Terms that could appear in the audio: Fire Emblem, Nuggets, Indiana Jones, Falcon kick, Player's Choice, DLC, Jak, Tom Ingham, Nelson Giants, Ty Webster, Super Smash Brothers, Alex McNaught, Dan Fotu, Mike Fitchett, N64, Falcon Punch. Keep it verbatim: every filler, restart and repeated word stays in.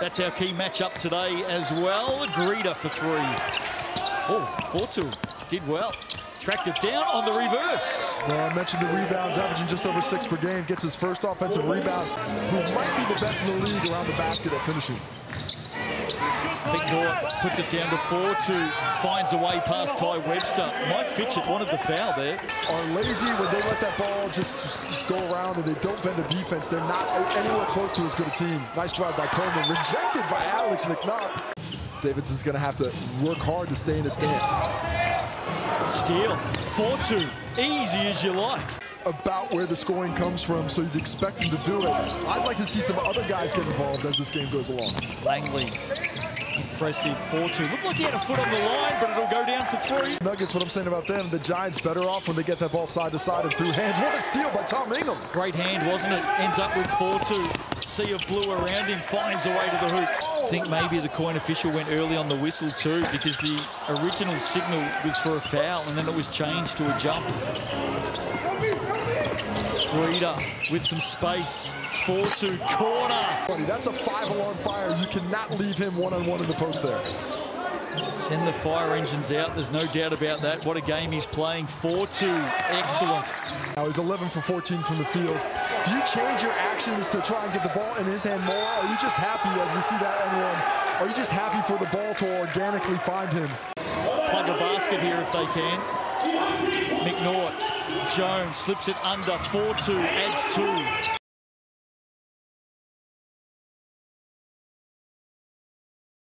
That's our key matchup today as well. Greeter for three. Oh, Fotu did well. Tracked it down on the reverse. Well, I mentioned the rebounds, averaging just over six per game. Gets his first offensive rebound. Who might be the best in the league around the basket at finishing. I think North puts it down to Fotu. Finds a way past Ty Webster. Mike Fitchett wanted the foul there. Are lazy when they let that ball just go around and they don't bend the defense. They're not anywhere close to as good a team. Nice drive by Coleman. Rejected by Alex McNaught. Davidson's going to have to work hard to stay in his stance. Steal. Fotu. Easy as you like. About where the scoring comes from, so you'd expect him to do it. I'd like to see some other guys get involved as this game goes along. Langley. Impressive four two. Looked like he had a foot on the line, but it'll go down for three. Nuggets, what I'm saying about them, the Giants better off when they get that ball side to side and through hands. What a steal by Tom Ingham. Great hand, wasn't it? Ends up with four two. Sea of blue around him, finds a way to the hoop. I think maybe the coin official went early on the whistle too, because the original signal was for a foul, and then it was changed to a jump. Greeter with some space. four two corner. That's a five-alarm fire. You cannot leave him one-on-one in the post there. Send the fire engines out. There's no doubt about that. What a game he's playing. four two. Excellent. Now he's eleven for fourteen from the field. Do you change your actions to try and get the ball in his hand more? Or are you just happy as we see that N one? Are you just happy for the ball to organically find him? Plug a basket here if they can. McNaught. Jones slips it under. four two. Adds two.